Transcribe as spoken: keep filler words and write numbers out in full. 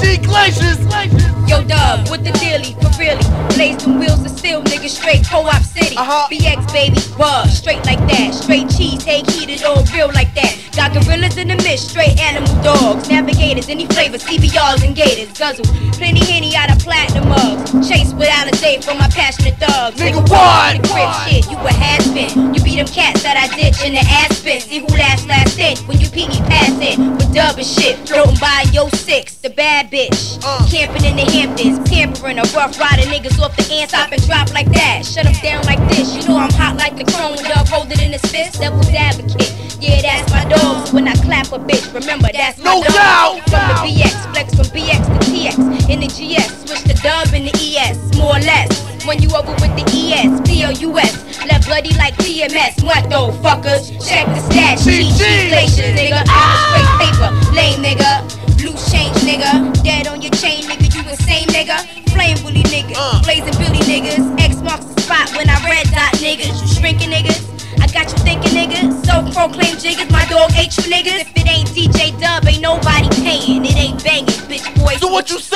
G Glaciers. Yo, Dub, with the dealie, for really. Blaze them wheels of steel, nigga, straight Co-op City. Uh-huh. B X, baby, wub, straight like that. Straight cheese, take heat, it all real like that. Got gorillas in the mist, straight animal dogs. Navigators, any flavor, C B Rs and gators. Guzzle, plenty henny out of platinum mugs. Chase without a date for my passionate thugs. Nigga, what? The crib shit, you a has-been. You be them cats that I ditch in the Aspen. See who last last in when you peeny pass it. With Dub and shit, floating by yo six, the bad bitch. Uh. Camping in the Hamptons, pampering a rough rider, niggas off the ants, hop and drop like that. Shut them down like this, you know I'm hot like the chrome when Dub hold it in his fist. Devil's advocate, yeah, that's my dog. So when I clap a bitch, remember that's no my doubt. From the B X, flex from B X to T X. In the G S, switch the Dub in the E S, more or less. When you over with the E S, P O U S, left bloody like P M S. What though, fuckers? Check the stats, G G Glaciers, nigga. Straight paper, lame nigga. Blue change, nigga. Dead on your chain, nigga. You insane, nigga. Flame bully niggas, blazing Billy niggas. X marks the spot when I red dot niggas. You shrinking niggas. I got you thinking, niggas. Self-proclaimed jiggers. My dog ate you, niggas. If it ain't D J Dub, ain't nobody paying. It ain't banging, bitch boys. So what you say?